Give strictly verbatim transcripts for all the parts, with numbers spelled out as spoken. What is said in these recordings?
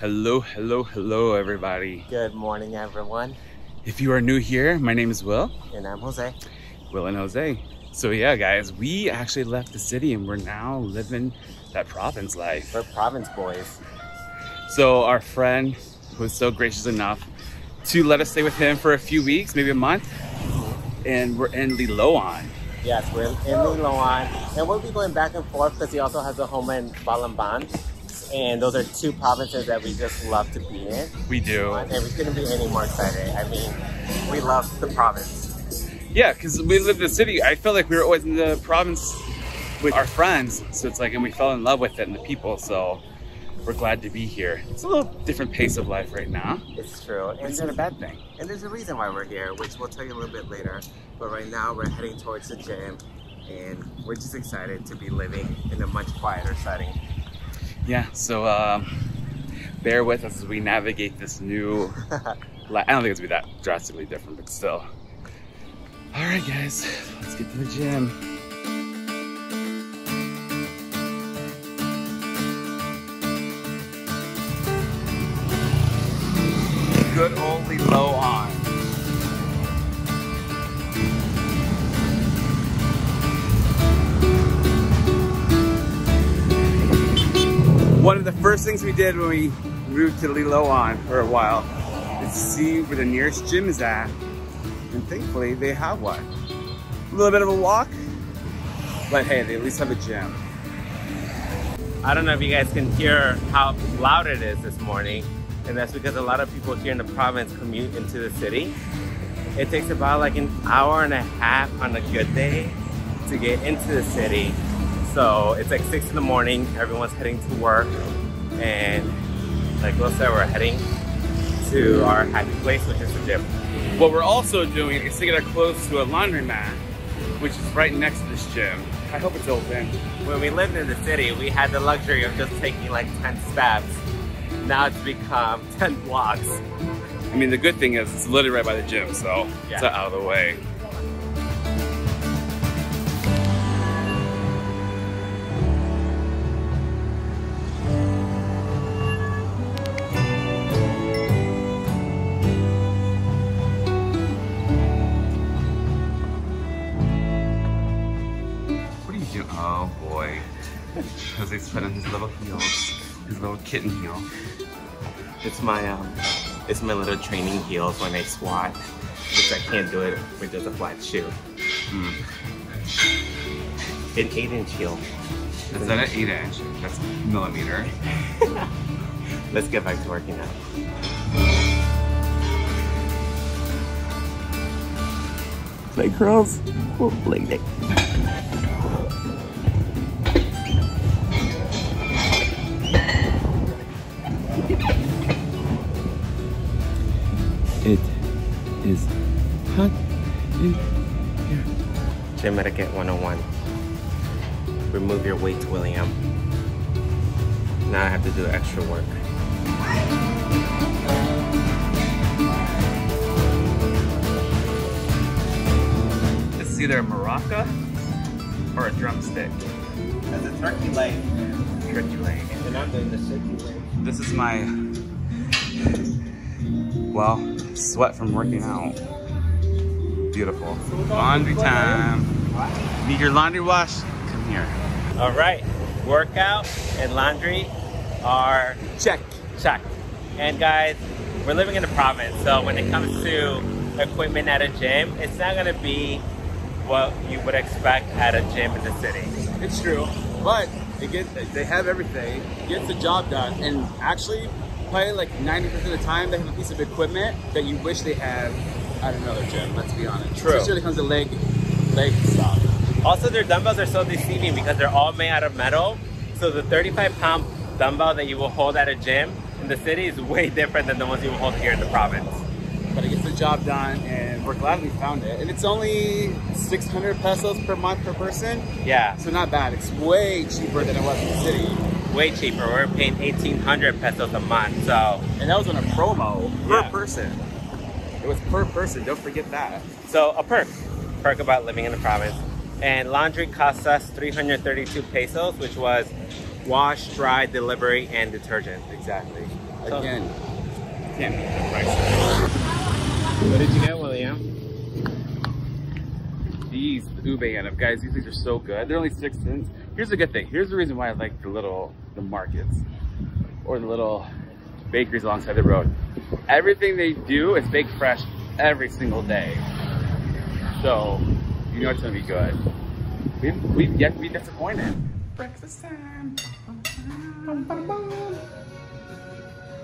Hello, hello, hello everybody. Good morning everyone. If you are new here, my name is Will. And I'm Jose. Will and Jose. So yeah guys, we actually left the city and we're now living that province life. We're province boys. So our friend was so gracious enough to let us stay with him for a few weeks, maybe a month. And we're in Liloan. Yes, we're in Liloan. And we'll be going back and forth because he also has a home in Balamban. And those are two provinces that we just love to be in. We do. And we couldn't be any more excited. I mean, we love the province. Yeah, because we lived in the city. I feel like we were always in the province with our friends. So it's like, and we fell in love with it and the people. So we're glad to be here. It's a little different pace of life right now. It's true. And it's not a bad thing. And there's a reason why we're here, which we'll tell you a little bit later. But right now we're heading towards the gym. And we're just excited to be living in a much quieter setting. Yeah, so um, bear with us as we navigate this new life. I don't think it's gonna be that drastically different, but still. All right, guys, let's get to the gym. Good old Liloan. One of the first things we did when we moved to Liloan for a while is to see where the nearest gym is at. And thankfully, they have one. A little bit of a walk, but hey, they at least have a gym. I don't know if you guys can hear how loud it is this morning, and that's because a lot of people here in the province commute into the city. It takes about like an hour and a half on a good day to get into the city. So it's like six in the morning, everyone's heading to work, and like Will said, we're heading to our happy place, which is the gym. What we're also doing is to get our clothes to a laundromat, which is right next to this gym. I hope it's open. When we lived in the city, we had the luxury of just taking like ten steps. Now it's become ten blocks. I mean, the good thing is it's literally right by the gym, so yeah. It's out of the way. Oh boy, Jose's put on his little heels, his little kitten heel. It's my um, it's my little training heels when I squat, because I can't do it with just a flat shoe. Mm. An eight-inch heel. That's not an eight-inch. That's millimeter. Let's get back to working out. Play curls, oh, play dick. It is hot in here. Gym Etiquette one oh one. Remove your weights, William. Now I have to do extra work. This is either a maraca or a drumstick. That's a turkey leg. Turkey leg. And I'm doing the turkey leg. This is my, well, sweat from working out. Beautiful. Laundry time. Need your laundry washed? Come here. All right, workout and laundry are check. Check. And guys, we're living in the province, so when it comes to equipment at a gym, it's not gonna be what you would expect at a gym in the city. It's true, but it gets, they have everything, it gets the job done, and actually, probably like ninety percent of the time they have a piece of equipment that you wish they had at another gym, let's be honest. True. Especially when it comes to leg, leg stuff. Also, their dumbbells are so deceiving because they're all made out of metal. So the thirty-five pound dumbbell that you will hold at a gym in the city is way different than the ones you will hold here in the province. But it gets the job done and we're glad we found it. And it's only six hundred pesos per month per person. Yeah. So not bad. It's way cheaper than it was in the city. Way cheaper. We were paying eighteen hundred pesos a month, so. And that was on a promo per yeah. person. It was per person, don't forget that. So a perk, perk about living in the province. And laundry cost us three hundred thirty-two pesos, which was wash, dry, delivery, and detergent. Exactly. Again. Can't beat the price. What did you get, William? These ube end up, guys. These things are so good. They're only six cents. Here's a good thing. Here's the reason why I like the little the markets or the little bakeries alongside the road. Everything they do is baked fresh every single day. So you know it's gonna be good. We've, we've yet to be disappointed. Breakfast time.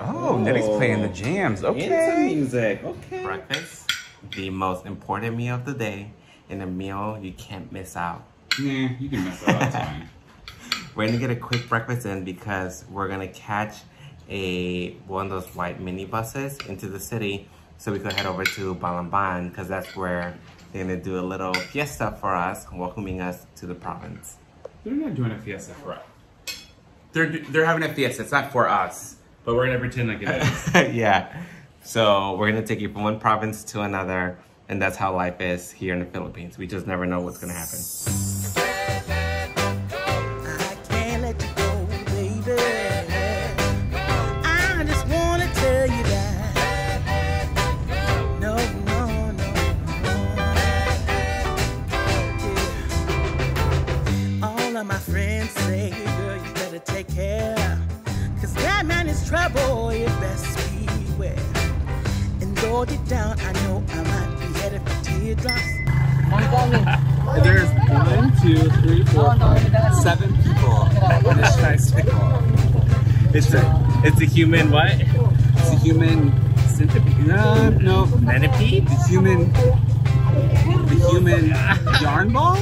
Oh, Nelly's playing the jams. Okay. Music. Okay. Breakfast, the most important meal of the day, and a meal you can't miss out. Nah, you can miss out. It's fine. We're gonna get a quick breakfast in because we're gonna catch a one of those white mini buses into the city, so we could head over to Balamban because that's where they're gonna do a little fiesta for us, welcoming us to the province. They're not doing a fiesta for us. They're they're having a fiesta. It's not for us, but we're gonna pretend like it is. Yeah. So we're gonna take you from one province to another, and that's how life is here in the Philippines. We just never know what's gonna happen. Trouble, you best beware. And load it down, I know I might be headed for teardrops. There's one, two, three, four, five, seven people in this tricycle. It's a, it's a human what? It's a human centipede. No, no. Manipede? The human, the human yarn ball?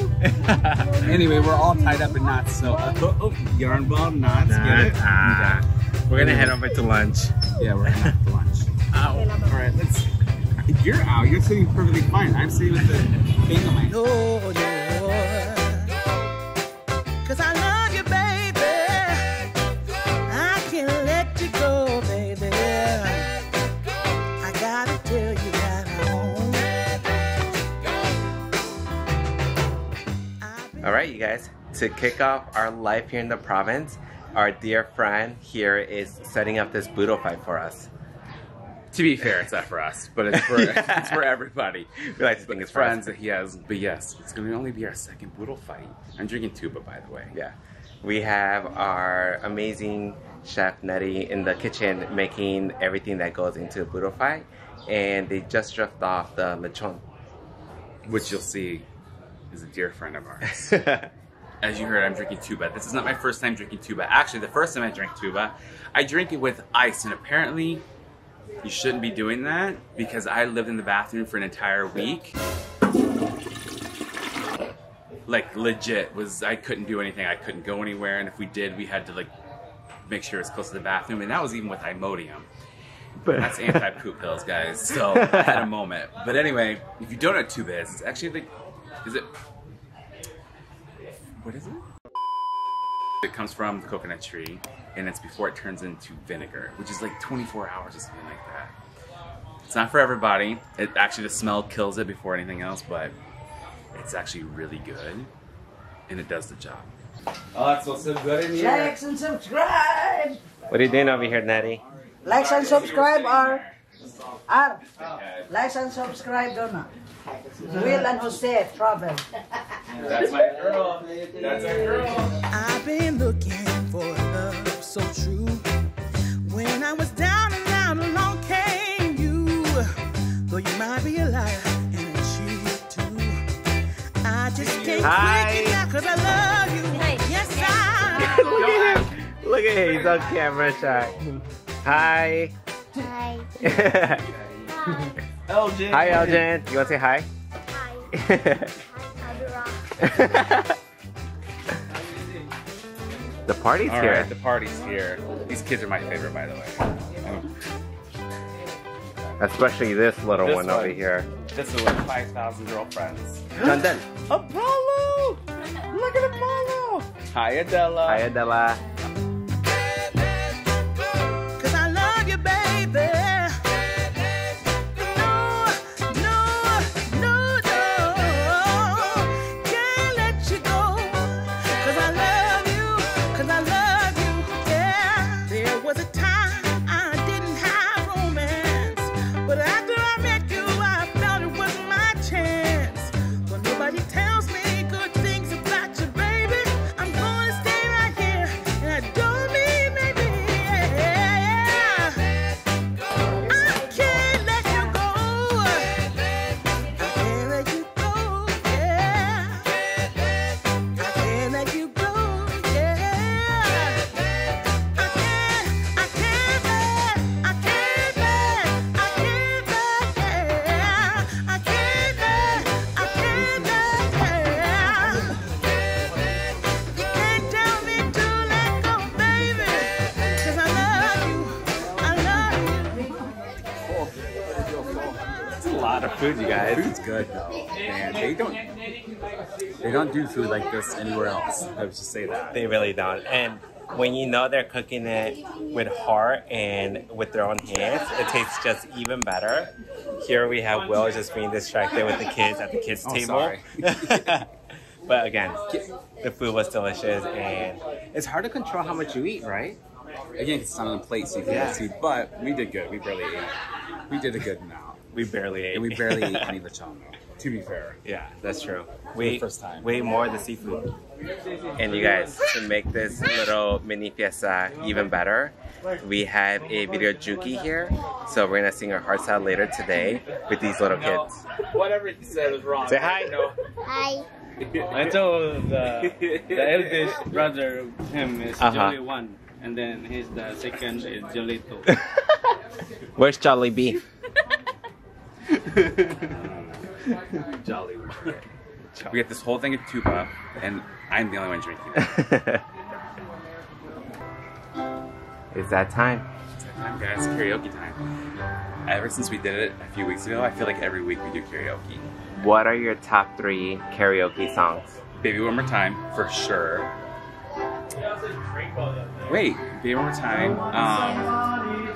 Anyway, we're all tied up in knots, so. Uh, oh, oh, yarn ball, knots, nah, get it? Nah. Okay. We're gonna head over to lunch. Yeah, we're gonna have to lunch. Ow. Alright, let's. You're out. You're sitting perfectly fine. I'm sitting with the thing on my. No, no. Cause I love you, baby. I can't let you go, baby. I gotta tell you that I'm home. Alright, you guys. To kick off our life here in the province, our dear friend here is setting up this Boodle fight for us. To be fair, it's not for us, but it's for, yeah. It's for everybody. We like to think it's friends that he has, but yes, it's going to only be our second Boodle fight. I'm drinking tuba, by the way. Yeah. We have our amazing chef Nettie in the kitchen making everything that goes into a Boodle fight, and they just dropped off the lechon, which you'll see is a dear friend of ours. As you heard, I'm drinking tuba. This is not my first time drinking tuba. Actually, the first time I drank tuba, I drank it with ice, and apparently you shouldn't be doing that because I lived in the bathroom for an entire week. Like legit, was I couldn't do anything. I couldn't go anywhere, and if we did, we had to like make sure it was close to the bathroom, and that was even with Imodium. But that's anti-poop pills, guys. So I had a moment. But anyway, if you don't know what tuba is, it's actually like, is it? What is it? It comes from the coconut tree, and it's before it turns into vinegar, which is like twenty-four hours or something like that. It's not for everybody. It actually, the smell kills it before anything else, but it's actually really good, and it does the job. Oh, it's also good in here. Likes and subscribe. What are you doing over here, Natty? Likes and subscribe are, are, likes and subscribe, Donna. Will and Jose Travels. That's my girl. That's my girl. I've been looking for love so true. When I was down and out, along came you. Though you might be a liar and a cheat too. I just can't break it down because I love you. Yes, I love you. Look at him. Look at him. He's on camera shy. Hi. Hi. Hi. Elgin. Hi, Elgin. You want to say hi? Hi. The party's all here. Right, the party's here. These kids are my favorite, by the way. Especially this little this one, one over here. This is like five thousand girlfriends. London. Apollo! Look at Apollo! Hi, Adela. Hi, Adela. I love you, yeah. There was a time I did. lot of food, you guys. Food's good though, man. They don't, they don't do food like this anywhere else. I would just say that. They really don't. And when you know they're cooking it with heart and with their own hands, it tastes just even better. Here we have Will just being distracted with the kids at the kids' oh, table. Sorry. But again, the food was delicious, and it's hard to control how much you eat, right? Again, it's not on the plate, so you can't yeah. see. But we did good. We barely ate. We did a good amount. We barely ate. And we barely ate any lechon, to be fair. Yeah, that's true. Way, first time. Way more of the seafood. And you guys, to make this little mini fiesta even better, we have a video Juki here. So we're gonna sing our hearts out later today with these little kids. Whatever you said was wrong. Say hi. Hi. I told the, the eldest brother of him is uh-huh. Jolly one, and then his the second is Jolly two. Where's Jolly B? Jolly one. We get this whole thing of tuba, and I'm the only one drinking it. It's that time. It's that time, guys. Karaoke time. Ever since we did it a few weeks ago, I feel like every week we do karaoke. What are your top three karaoke songs? Baby One More Time, for sure. Wait, Baby One More Time. Um,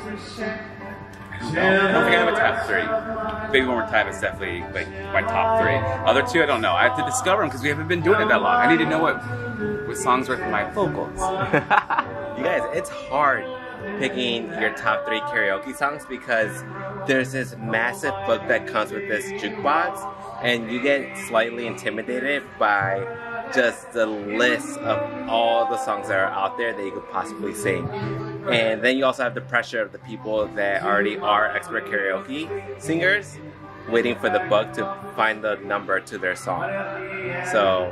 I don't know. I don't think I have a top three. Baby One More Time is definitely like my top three. Other two, I don't know. I have to discover them because we haven't been doing it that long. I need to know what what songs were for my vocals. You guys, it's hard picking your top three karaoke songs because there's this massive book that comes with this jukebox, and you get slightly intimidated by just the list of all the songs that are out there that you could possibly sing. And then you also have the pressure of the people that already are expert karaoke singers waiting for the book to find the number to their song. So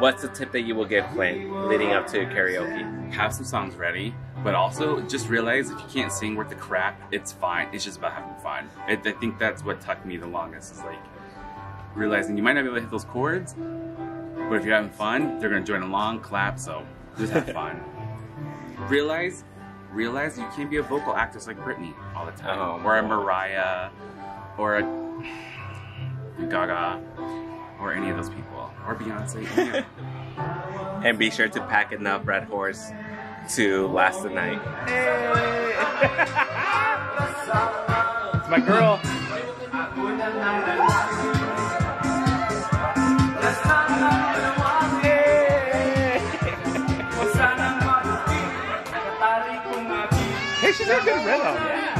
what's the tip that you will give Clint leading up to karaoke? Have some songs ready, but also just realize if you can't sing worth the crap, it's fine. It's just about having fun. I, I think that's what took me the longest, is like realizing you might not be able to hit those chords, but if you're having fun, they're gonna join along, clap, so just have fun. Realize, realize you can't be a vocal actress like Britney all the time, oh, or a Mariah, or a Gaga, or any of those people, or Beyonce. Yeah. And be sure to pack enough Red Horse to last the night. Hey. It's my girl. Hey, she's got a good rhythm. Yeah.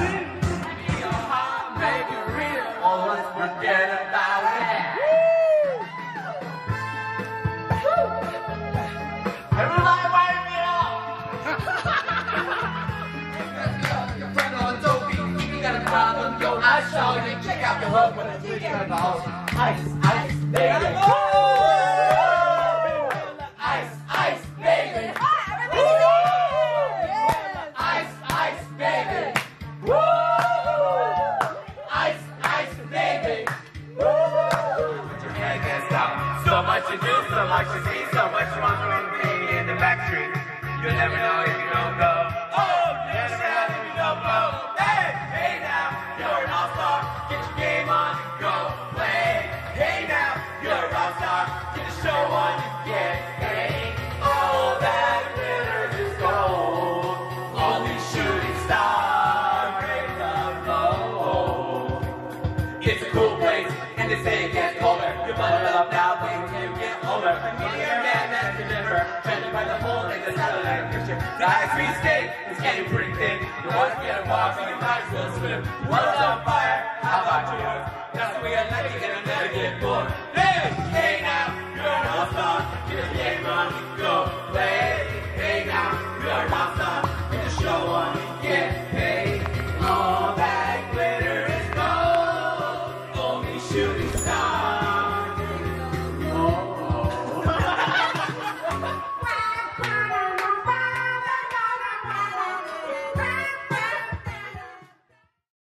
Fire, how about you? That's the way I like it, and I never get bored. Hey, hey now.